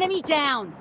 Enemy down!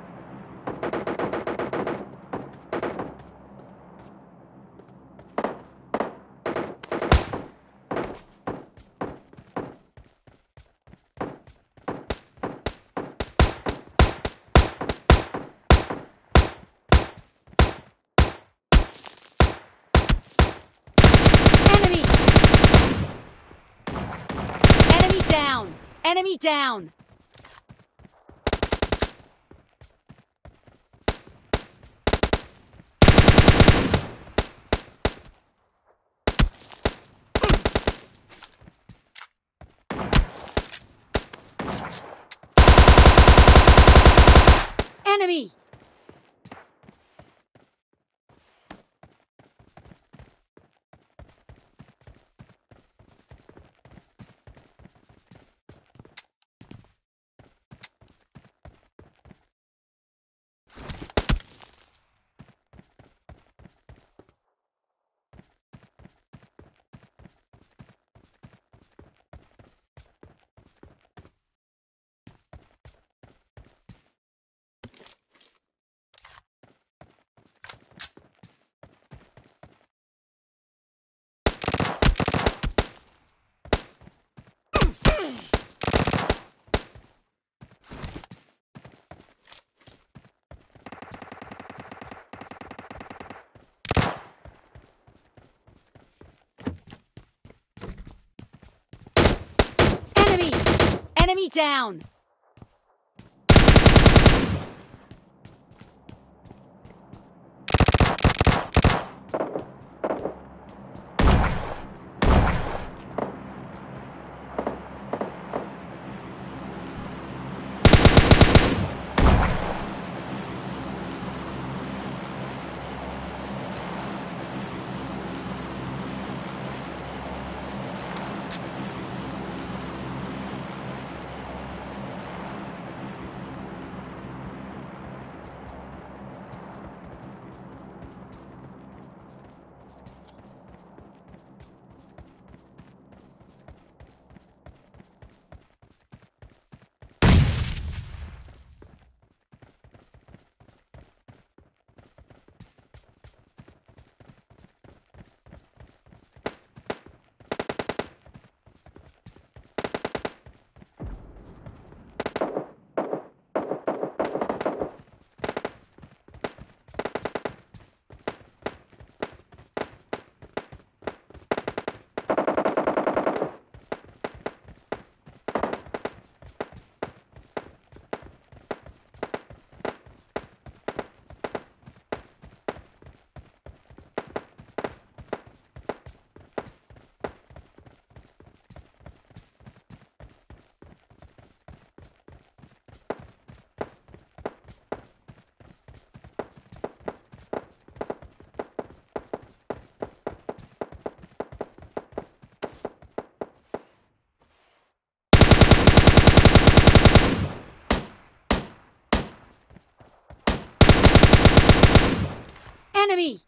Enemy!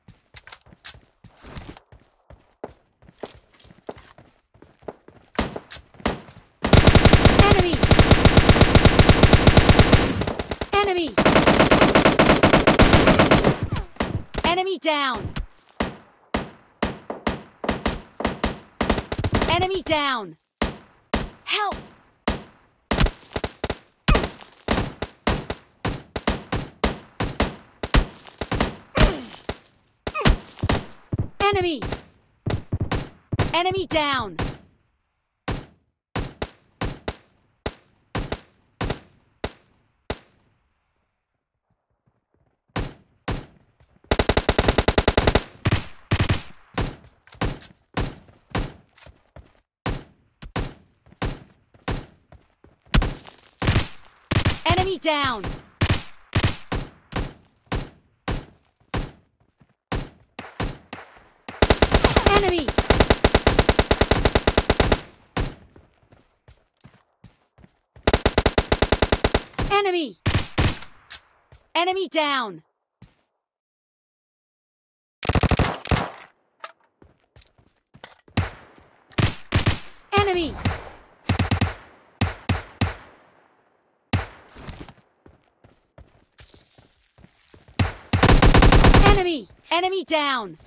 Enemy down! Enemy down! Enemy! Enemy down! Enemy! Enemy! Enemy! Enemy down! Enemy down! Help! Enemy! Enemy down! Enemy down! Enemy! Enemy! Enemy down! Enemy! Enemy! Enemy down!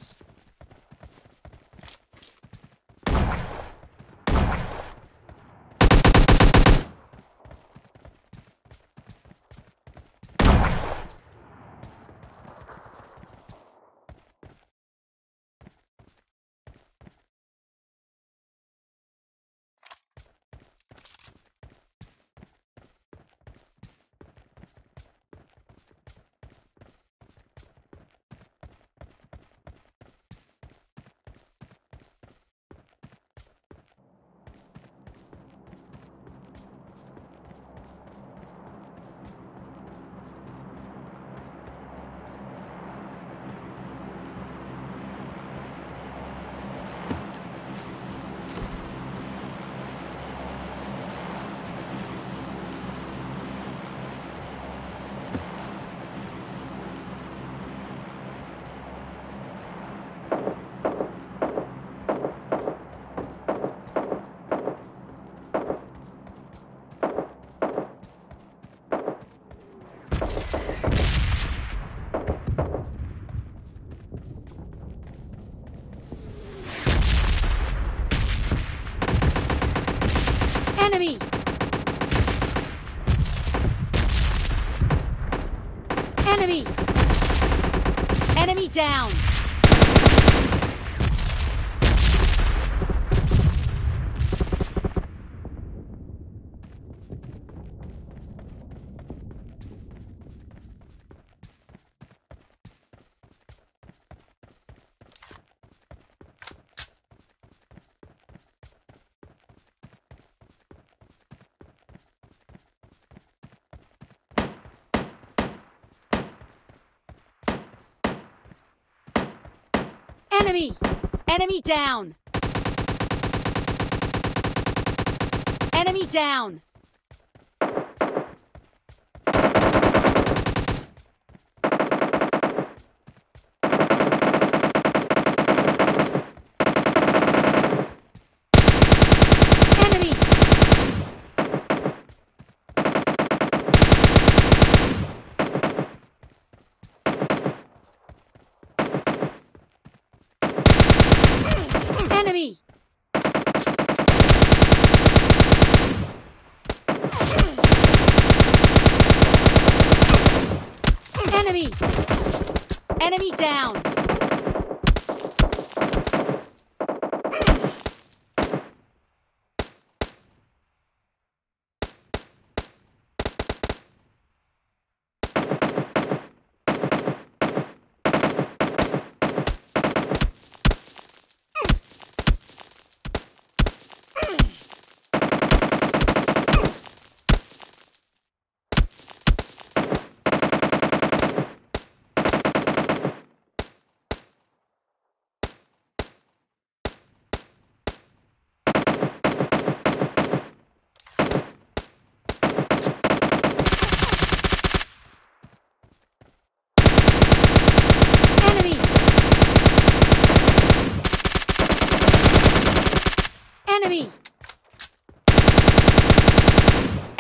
Enemy! Enemy down! Enemy! Enemy down! Enemy down! Enemy! Enemy! Enemy down! Enemy down!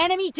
Enemy!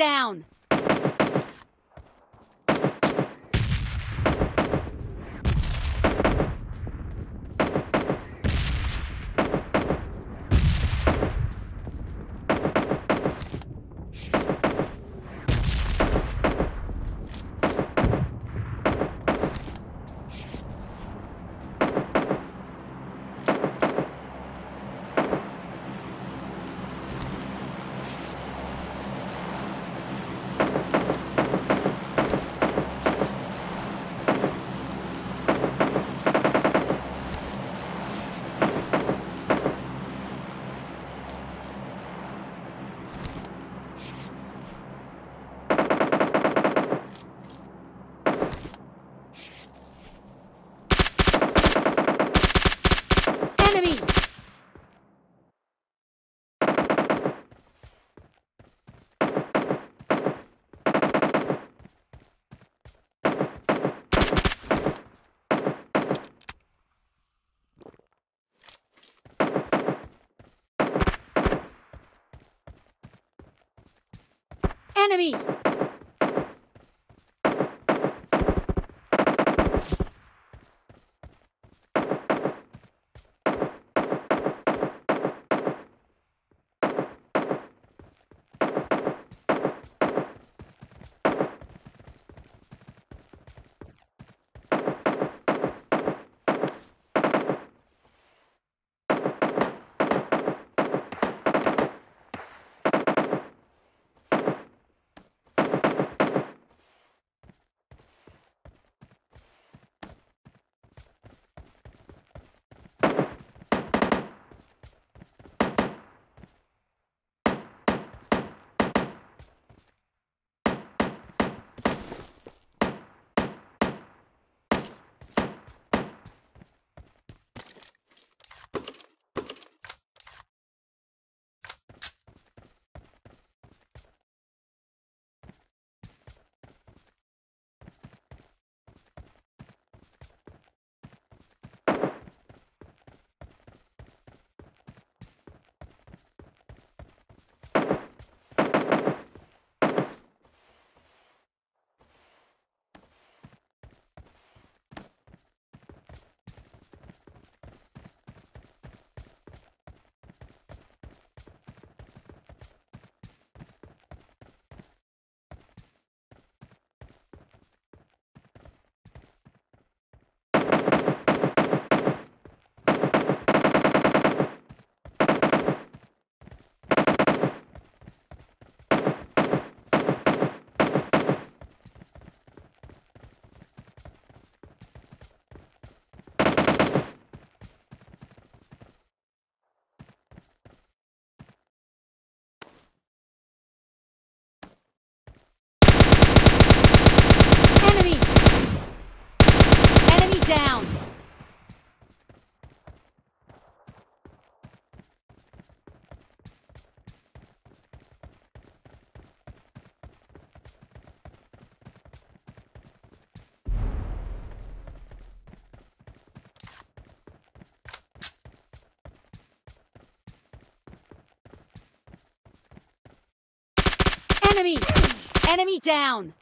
Enemy down!